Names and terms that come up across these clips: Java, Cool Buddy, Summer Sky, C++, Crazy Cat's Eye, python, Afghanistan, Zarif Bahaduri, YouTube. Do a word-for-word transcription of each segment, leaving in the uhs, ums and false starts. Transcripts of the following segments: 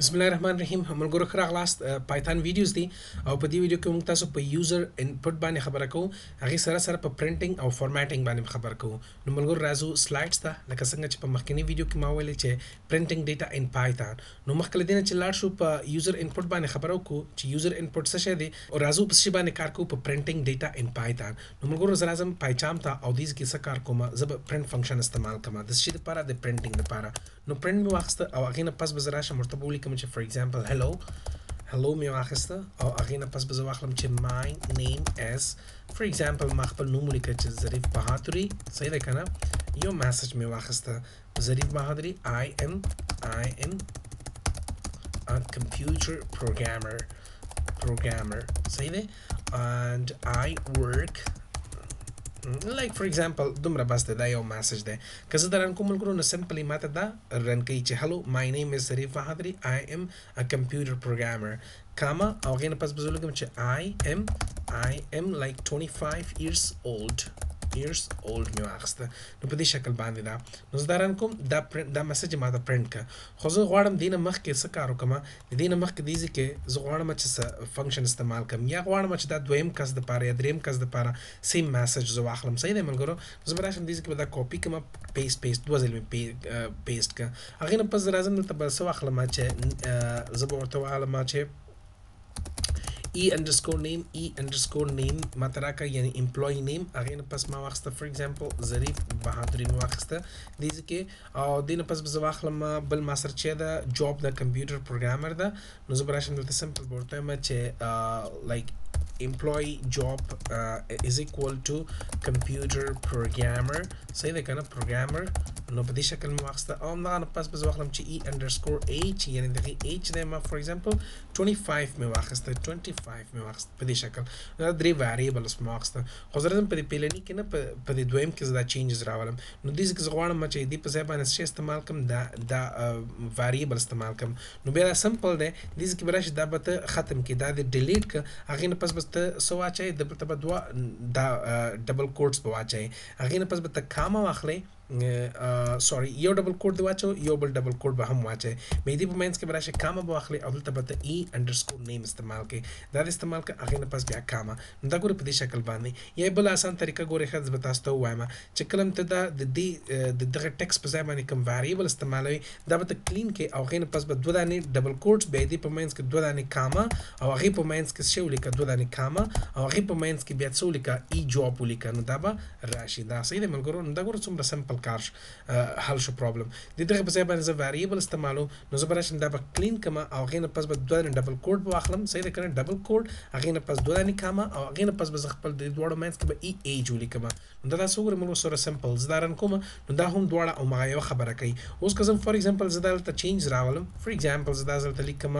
Bismillahirrahmanirrahim. Hum guru khara last python videos di au pa di video ke mung tasu pa user input bani khabar ko agi sara sara pa printing au formatting bani khabar ko no mul guru razu slides ta laka sanga ch pa makhini video ki mawele che printing data in python no makhale dina che lar shu pa user input bani khabar ko che user input sa she di aur razu psi bani kar ko pa printing data in python no mul guru zarazam pycham ta au dis ki sa kar ko ma zab print function istemal kama this shit para the printing the para no print me waqt au agina pas bazarasha murtabuli for example hello hello me wakhsta or agina pas bazwakhlam che my name is for example makhpal numuli ke Zarif Bahaduri sahi dekana your message me wakhsta Zarif Bahaduri i am i am a computer programmer programmer sahi de and I work like for example dumra bas da yo message de kaza daran ko mulkro na simply mata da run kai che hello my name is Zarif Bahaduri I am a computer programmer comma again pas bazulugam che i am i am like twenty-five years old years old me واخسته نو په دې شکل باندې دا نو زداران کوم دا پرنټ دا میسج ما دا پرنټ کا خو زه غواړم دینه مخ کې څه کار وکم دینه مخ کې دیږي کې زه غواړم چې فنکشن استعمال کوم یا غواړم چې دا دویم کس د پاره یا دریم کس د پاره سیم میسج زه واخلم صحیح دی ملګرو زه براشم دیږي کې دا کاپی کوم پیسټ پیسټ دوه ځل می پیسټ کا هغه نه پز راځم نو تبه سو واخلم چې زه به ورته واخلم چې e underscore name e underscore name matraka yani employee name again pas ma wakhsta for example Zarif Bahaduri ma wakhsta these ke aw din pas bzwakhlam bal master che da job da computer programmer da no zbrasham da simple borta ma che like employee job uh, is equal to computer programmer say the kind of programmer no but this shakal maqsta am na pas bas wakhlam chi e underscore h yani the h name for example twenty-five me wakhsta twenty-five me wakhsta but this shakal na three variables maqsta hazratam pe pelani kina pe doim ke zada changes rawalam no this is gwana ma chi di pase ban se istemal kam da da variable istemal kam no be simple de this ki brash da bat khatam ki da delete ka agin pas bas سو اچي د په دوا د ډبل کوټس په واچي اغه نه پس به تکامه واخلي سوري یو ډبل کوټ دی واچو یو بل ډبل کوټ به هم واچي مې دې په مینس کې براشه کامه به واخلي او دلته به ای انډرسکور نیم استعمال کې دا استعمال کې اغه نه پس بیا کامه دا ګور په دې شکل باندې یی بل آسان طریقه ګورې خځ به تاسو ته وایم چې کلم ته دا د دې د دغه ټیکس په ځای باندې کوم ویریبل استعمالوي دا به کلین کې اغه نه پس به دوه دانې ډبل کوټس به دې په مینس کې دوه دانې کامه او هغه په مینس کې شولې کې دوه دانې کامه او هغه په مینس کې بیا څو لیکه ای جواب ولیکه نو دا به راشي دا صحیح دی ملګرو نو دا ګور څومره سمپل کارش حل شو پرابلم د دې په ځای باندې ویریبل استعمالو نو زبر شم دا کلین کما او غینه پس به دوه ډبل کوډ به واخلم صحیح ده کنه ډبل کوډ اغینه پس دوه نه کما او غینه پس به خپل د دوه مینس کې به ای ای جوړ کما نو دا څوګر موږ سره سمپل زدارن کوم نو دا هم دوه او ما یو خبره کوي اوس کوم فور ایگزامپل زدل ته چینج راولم فور ایگزامپل زدل ته لیکم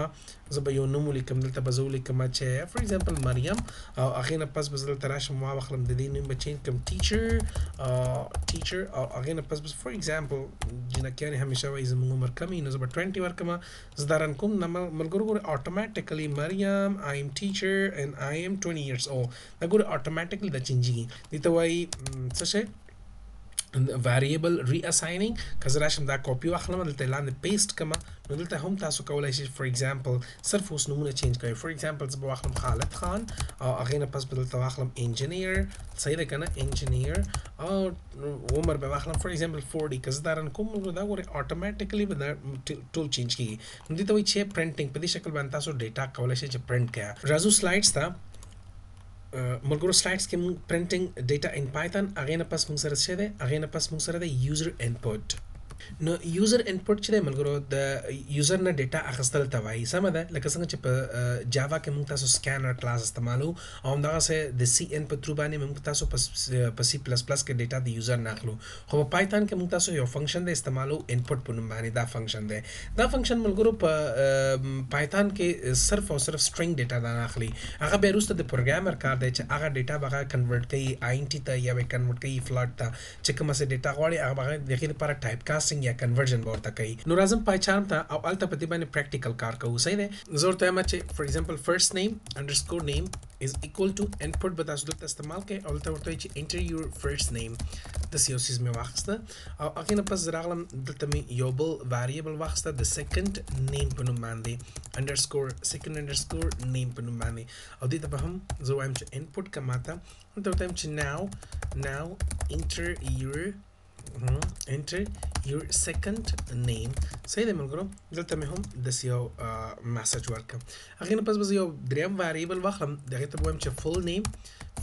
زبر یو نوم لیکم دلته به زول لیکم چې فور ایگزامپل مریم او اغینه پس به زدل تراشم ما واخلم د دې نوم به چینج کوم ټیچر ټیچر او اغینه پس بس for example جنا کیانی همیشه وای زموږ عمر کمی نو زبر twenty ورکما زدارن کوم ملګرو ګور automatically مریم I am teacher and I am twenty years old دا ګور automatically د چینجیږي دته وای څه شي variable reassigning کزه راشم دا کاپی واخلم دلته لاندې پیسټ کما نو دلته هم تاسو کولای شئ for example صرف اوس نمونه چینج کړئ for example زه واخلم خالد خان او اغینه پس بدلته واخلم engineer صحیح ده کنه engineer او عمر به واخلم for example forty کز دارن کوم دا غوړي automatically به دا ټول چینج کیږي نو دې ته وایي چې printing په دې شکل باندې تاسو ډیټا کولای شئ چې print کړئ رازو سلایډز ته ملګرو سلایډز کې موږ printing data in python اغه نه پس موږ سره څه ده اغه نه پس موږ سره ده user input نو یوزر انپوټ چې ملګرو د یوزر نه ډیټا اخستل ته وایي سم ده لکه څنګه چې په جاوا کې موږ تاسو سکانر کلاس استعمالو او همدغه سه د سی ان په ترو باندې موږ تاسو په سی پلس پلس کې ډیټا د یوزر نه اخلو خو په پایتون کې موږ تاسو یو فنکشن د استعمالو انپوټ په نوم باندې دا فنکشن دی دا فنکشن ملګرو په پایتون کې صرف او صرف سټرنګ ډیټا نه اخلي هغه به روسته د پروګرامر کار دی چې هغه ډیټا به کنورټ کوي آی ان ټی ته یا به کنورټ کوي فلټ ته چې کومه سه ډیټا غواړي هغه به د دې لپاره ټایپ کاست parsing ya conversion ورته کوي. نو راځم پایچارم ته او الته په دې باندې پریکټیکل کار کوو. صحیح دی. ضرورت یې ما چې فور ایگزامپل فرست نیم انډرسکور نیم is equal to input به تاسو دلته استعمال کوي او الته ورته چې enter your first name د سی او سیز مې واخسته او هغه نه پس راغلم دلته مې یو بل variable واخسته د second name په نوم باندې underscore second underscore name په نوم باندې او دې ته به هم زه وایم چې input کماته ورته وایم چې now now enter your Mm-hmm. enter your second name. Say the malgro. Delta me hum. This yo message worker. Again, pas bas yo dream variable wakham. Dageta boem che full name.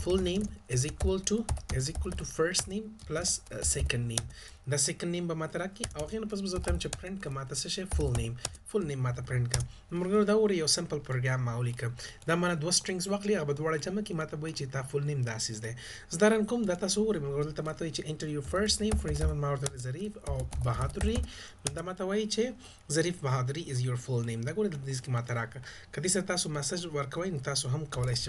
Full name is equal to is equal to first name plus uh, second name. The second name ba mataraki. Again, pas bas otam che print ka mata se full name. Full name mata print ka. Malgro da uri yo simple program maulika. Da mana dwa strings wakli abad wala chama ki mata boy che ta full name dasis de. Zdaran kum data so uri malgro delta mata che enter your first name. For example, my order is Zarif or Bahaduri. Zarif Bahaduri is your full name. That's what this is. This is a message work away.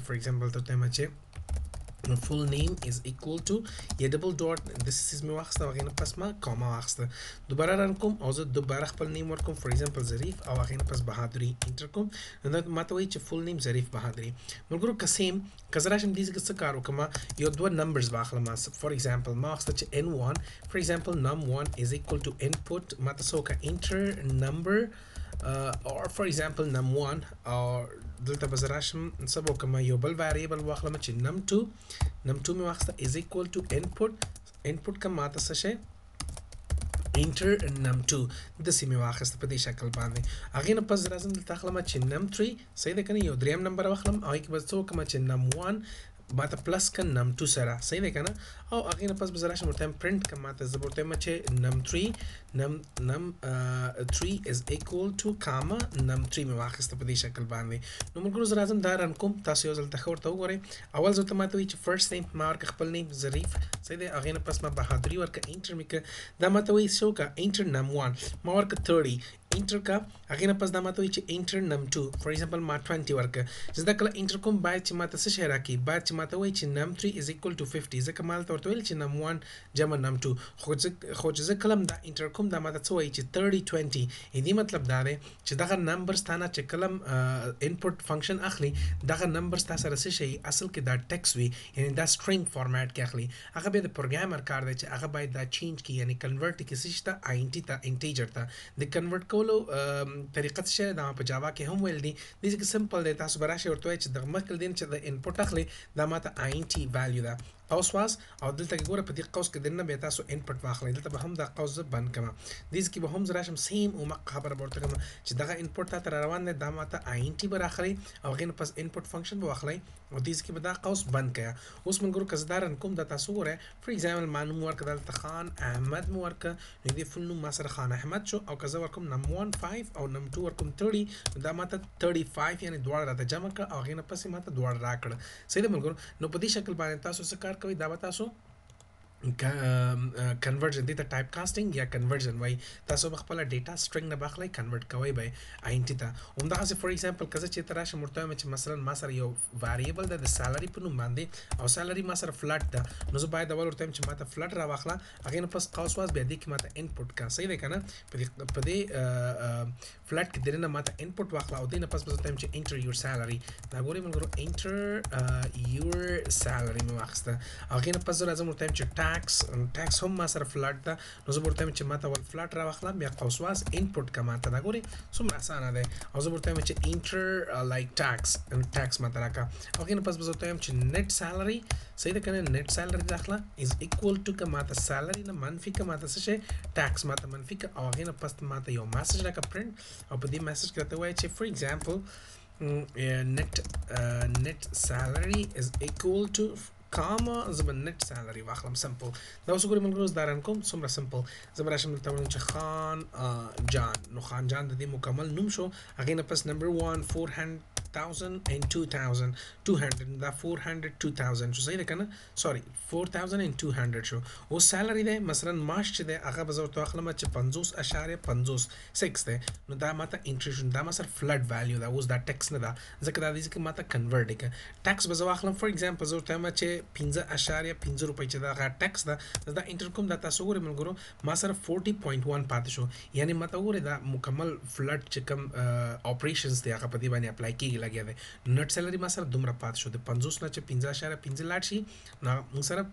For example, the full name is equal to a double dot. This is my axta. Again, pass my comma axta. Dubara run com. Also, dubara full name work. For example, Zarif. Or again, pass Bahaduri. Intercom. And that mataway che full name Zarif Bahaduri. Mulguru kasim. Kazarashim this is karo kama. Yo dua numbers baakhlamas. For example, ma axta che n one. For example, num one is equal to input. Matasoka enter number. Uh, or for example, num one or delta bazarashim sabo kama yobal variable wakhla machi num two num two me wakhsta is equal to input input ka mata sashe enter num two this me wakhsta padi shakal bande agina pas razam delta khla machi num three say the kana yodriam number wakhlam ay ke baso kama chin num one mata plus ka num two sara say the kana aw agina pas bazarashim murtam print ka mata zaburta machi num three num num uh, three is equal to comma num three me واخسته په دې شکل باندې نو موږ راځم دا رن کوم تاسو یو ځل تخور ته وګورئ اول زه ته ماته وی چې فرست نیم ما ورک خپل نیم ظریف سید هغه نه پس ما بهادری ورک انټر میک دا ماته وی شو کا انټر نم one ما ورک thirty انټر کا هغه نه پس دا ماته وی چې انټر نم two فور ایگزامپل ما twenty ورک زدا کله انټر کوم باید چې ماته څه شی راکی باید چې ماته وی چې نم three is equal to fifty ځکه مال تور تویل چې نم one جمع نم two خو خو ځکه کلم دا انټر کوم دا ماته څه وی چې thirty twenty یې دې مطلب دا دی چې دغه نمبر ستانه چې کلم انپوټ فنکشن اخلي دغه نمبر ستا سره څه شي اصل کې دا ټیکس وی یعنی دا سټرینګ فارمټ کې اخلي هغه به د پروګرامر کار دی چې هغه باید دا چینج کی یعنی کنورټ کې څه شته آینټی ته انټیجر ته د کنورټ کولو طریقه څه دا په جاوا کې هم ویل دي دا چې سمپل دی تاسو براشي ورته چې دغه مکل دین چې د انپوټ اخلي دا ماته آینټی ویلیو ده قوس واس او دلته ګوره په دې قوس کې دنه بیا تاسو انپټ واخلئ دلته به هم دا قوس بند کما دیز کې به هم زرا شم سیم او مق خبر ورته کما چې دغه انپټ ته تر روان نه دا ماته آینټی بر اخلي او غین پس انپټ فنکشن به واخلئ او دیز کې به دا قوس بند کیا اوس من ګورو کزدارن کوم دا تاسو ګوره فور ایگزامپل مان مو ورک دلته خان احمد مو ورک نو دې فل نو مسر خان احمد شو او کزا ورکم نم one five او نم two ورکم thirty دا ماته thirty-five یعنی دوړ راته جمع کړ او غین پس ماته دوړ راکړ سیده من ګورو نو په دې شکل باندې تاسو څه کوي دا تاسو کنورژن دې ته ټایپ کاسټینګ یا کنورژن وای تاسو خپل ډیټا سټرنګ نه باخلي کنورټ کوي به آینټی ته همدا څه فور ایگزامپل کزه چې تراشه مرته چې مثلا ما سره یو ویریبل د سالری په نوم باندې او سالری ما سره فلټ ده نو زه باید اول ورته چې ماته فلټ را واخلا هغه نه پس قوس واس به دې کې ماته انپوټ کا صحیح ده کنه په دې فلټ کې درنه ماته انپوټ واخلا او دې نه پس به ته چې انټر یور سالری دا ګورې موږ ورو انټر یور سالری مو واخسته هغه نه پس لازم ورته چې tax and tax هم ما سره فلټ ده نو زه ورته چې ماته ول فلټ را واخلم یا قوس واس انپوټ کا ماته دا ګوري څومره اسانه ده او زه ورته چې انټر لایک tax and tax ماته راکا او کنه پس به ورته چې نت سالری صحیح ده کنه نت سالری داخله از اکوال ټو کا ماته سالری نه منفي کا ماته څه tax ماته منفي کا او کنه پس ماته یو میسج راکا پرنٹ او په دې میسج کې ته وایي چې فور ایگزامپل نت نت سالری از اکوال ټو comma زبن نت سالری واخلم سمپل دا اوس ګورم موږ دارن کوم څومره سمپل زبر شم ته وایو چې خان جان نو خان جان د دې مکمل نوم شو هغه نه پس نمبر one four hundred thousand and two thousand two hundred the four hundred two thousand so say the kana sorry four thousand and two hundred show or salary there masalan march there agabazor to akhlama panzos ashare panzos six there no da mata interest da masar flood value that was that tax na da zakada this mata convert tax bazawakhlam for example zor tama che pinza ashare pinza rupai che da tax da da intercom da tasogore mulgoro masar forty point one patisho yani mata ore da mukamal flood chikam operations the akapati bani apply ki lagya the nut salary masar dumra pat show the panzos na che pinza ashare pinza latchi na musara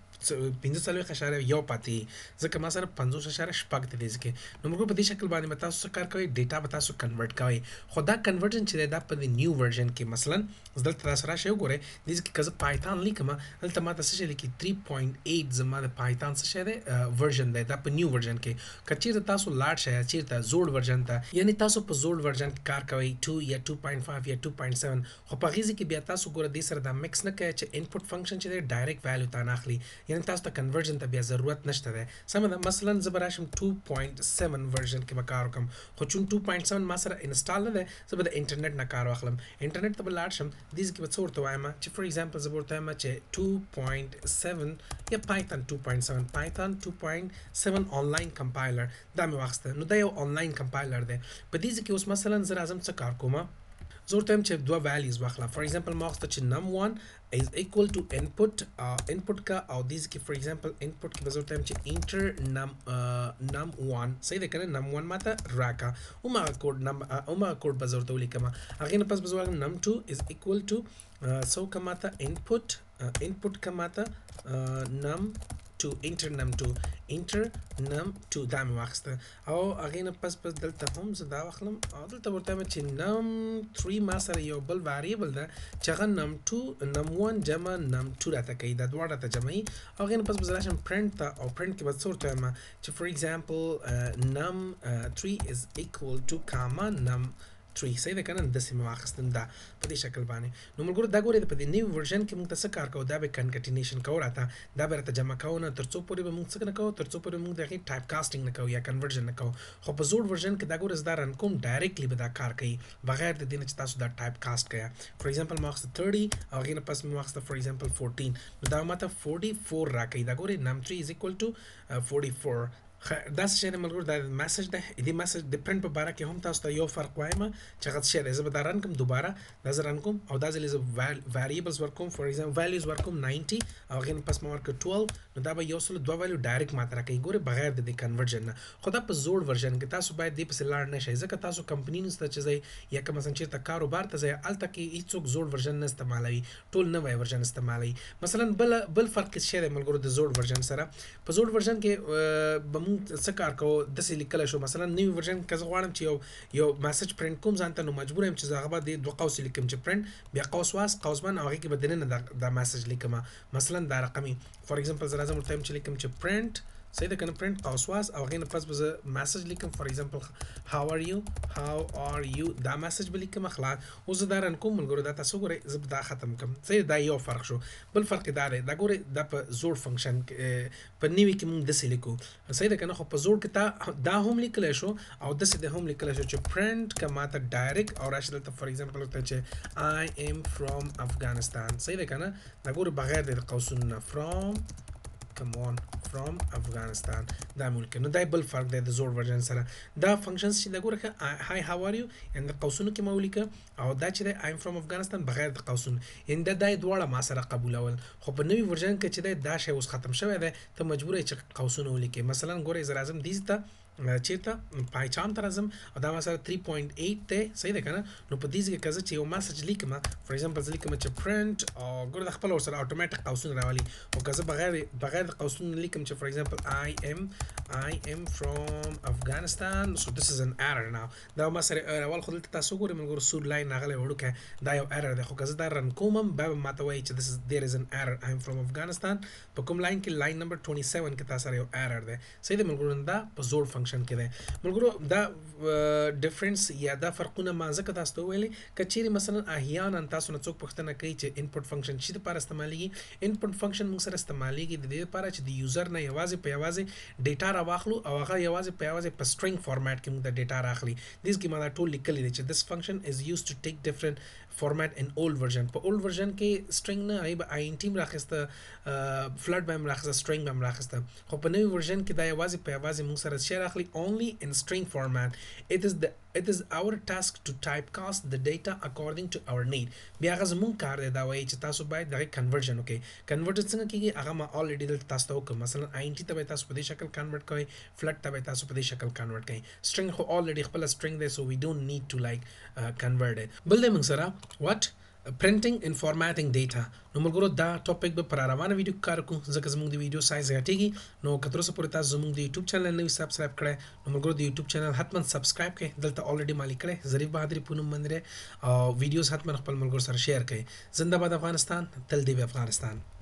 pinza salary ashare yo pati zakamasar panzos ashare shpak the diske numko pati shakal bani mata sukar kai data bata su convert kai khoda conversion chide da the new version ke maslan zdal tarasra sheu gore this because python likama altamata se liki three point eight zama the python se version da the new version ke kachir tasu large sha chirta zord version ta yani tasu po zord version kar kawai two ya two point five ya two point seven khoparizi ke bia tasu gore disar da mix na kach input function chide direct value ta nakhli yani tasu ta conversion ta bia zarurat nashta da sama da maslan zabarashim two point seven version ke makar kam khochun two point seven masara install da so the internet na kar wakhlam internet tab larsham this give sort to ima for example support ima two point seven ya python two point seven python two point seven online compiler da me wakhsta no da online compiler de but this ki us masalan zar azam sakar koma zor time che dua values wakhla for example marks the num one is equal to input uh, input ka or this ki for example input ki bazor time che enter num uh, num one say the kana num one mata raka uma code num uh, uma code bazor to likama again pas bazor num two is equal to uh, so kamata input uh, input kamata uh, num two enter num two enter num two dam waxta aw again pas pas delta hum zada waxlam delta bortama chi num three masar yo bal variable da chagan num two num one jama num two rata kai da dwa rata jamai again pas pas relation print ta or print ke bas sorta ma chi for example uh, num three uh, is equal to comma num three say the canon decimal axistan da padi shakal bani numul guru da gore padi new version ki mung tasakar ka da be concatenation ka rata da be rata jama ka ona terso pore be mung sakna ka terso pore mung da ki type casting na ka ya conversion na ka ho bazur version ki da gore zdaran kom directly be da kar kai bagair de din chta su da type cast kaya for example marks thirty again pas marks for example fourteen da mata forty-four ra kai da gore num three is equal to uh, forty-four that's share malgur that message the the message the print bara ke hum taas ta yo farq waima chagat share is bada ran kum dobara nazar ran kum aw daz is variables work kum for example values work kum ninety again pas mark twelve no da ba yo sol dwa value direct matra kai gore bagair de conversion na khoda pa zord version ke tasu bay de pas lard na shai zakat tasu company nis ta chizai ya kam san chir ta karobar ta zai alta ki ichuk zord version na istemalawi tol na way version istemalawi masalan bal bal farq share malgur de zord version sara pa zord version ke bamu سکار کو دس لیکل شو مثلا نیو ورژن کز غواړم چې یو یو میسج پرنټ کوم ځانته نو مجبور یم چې زغه بعد دوه قوس لیکم چې پرنټ بیا قوس واس قوس باندې هغه کې بدلنه دا میسج لیکم مثلا دا رقمي فور ایگزامپل زرا زم ټایم چې لیکم چې پرنټ سید کنه پرنټ قوس واس او غینه پس بز میسج لیکم فور ایگزامپل هاو ار یو هاو ار یو دا میسج بلیکم خلاص او زدارن کوم ګورو دا تاسو ګورئ زب دا ختم کوم سید دا یو فرق شو بل فرق دا دی دا ګورئ دا په زور فنکشن په نیوی کې موږ د سلیکو سید کنه خو په زور کې تا دا هم لیکل شو او د سې د هم لیکل شو چې پرنټ کما ته ډایرکټ او راشل ته فور ایگزامپل ته چې آی ام فرام افغانستان سید کنه دا ګور بغیر د قوسونه فرام come on from Afghanistan دا ممکن نو دا بل فرق دی د زور ورژن سره دا فنکشنز چې دا ګوره هاي هاو ار یو ان د قوسونو کې مولیکه او دا چې آی ایم فرام افغانستان بغیر د قوسون ان دا دای دواړه ما سره قبولول خو په نوې ورژن کې چې دا شی اوس ختم شوی دی ته مجبور یې چې قوسونه ولیکې مثلا ګوره زر اعظم دیز ته چیرته پایتون ترازم او دا مثلا three point eight ته صحیح ده کنه نو په دې کې کزه چې یو میسج لیکم فور ایگزامپل زه لیکم چې پرنټ او ګور د خپل ور سره اتوماتیک قوسونه راولي او کزه بغیر بغیر قوسونه لیکم چې فور ایگزامپل آی ایم آی ایم فرام افغانستان سو دیس از ان ایرر ناو دا مثلا ایرر ول خو دلته تاسو ګورئ موږ سور لاین راغلی وړوکه دا یو ایرر ده خو کزه دا رن کومم به ماته وایي چې دیس از دیر از ان ایرر آی ایم فرام افغانستان په کوم لاین کې لاین نمبر twenty-seven کې تاسو یو ایرر ده صحیح ده موږ دا په زور کده مګرو دا ډیفرنس یا دا فرقونه ما زکه تاسو ویلي کچيري مثلا احيانا تاسو نه څوک پښتنه کوي چې انپټ فنکشن چې لپاره استعماليږي انپټ فنکشن موږ سره استعماليږي د دې لپاره چې د یوزر نه یوازې په یوازې ډیټا راوخلو او هغه یوازې په یوازې په سټرنګ فارمټ کې موږ د ډیټا راخلي دیس کې ما دا ټول لیکلي دي چې دس فنکشن از یوزډ ټو ټیک ډیفرنٹ format in old version. But old version ke string na hai ba int me rakhista flood bam rakhista string bam rakhista. Ho pa new version ke da awazi pe awazi mung sara share akhli only in string format. It is the it is our task to typecast the data according to our need. Bia ghaz mung kar de da wai che tasu bai da conversion okay. Converted singa ki aga ma already dil tas ta ok masalan int ta bai tasu pade shakal convert kai flood ta bai tasu pade shakal convert kai. String ho already khpala string de so we don't need to like uh, convert it. Bulde mung sara what uh, printing and formatting data. No mulgoro da topic be pararavana video karku zaka zamung di video size gategi no katro support ta zamung di YouTube channel ne subscribe kare no mulgoro di YouTube channel hatman subscribe ke dalta already malik kare Zarif Bahaduri punum mandre uh, videos hatman khpal mulgoro sar share kay zindabad Afghanistan tal di Afghanistan.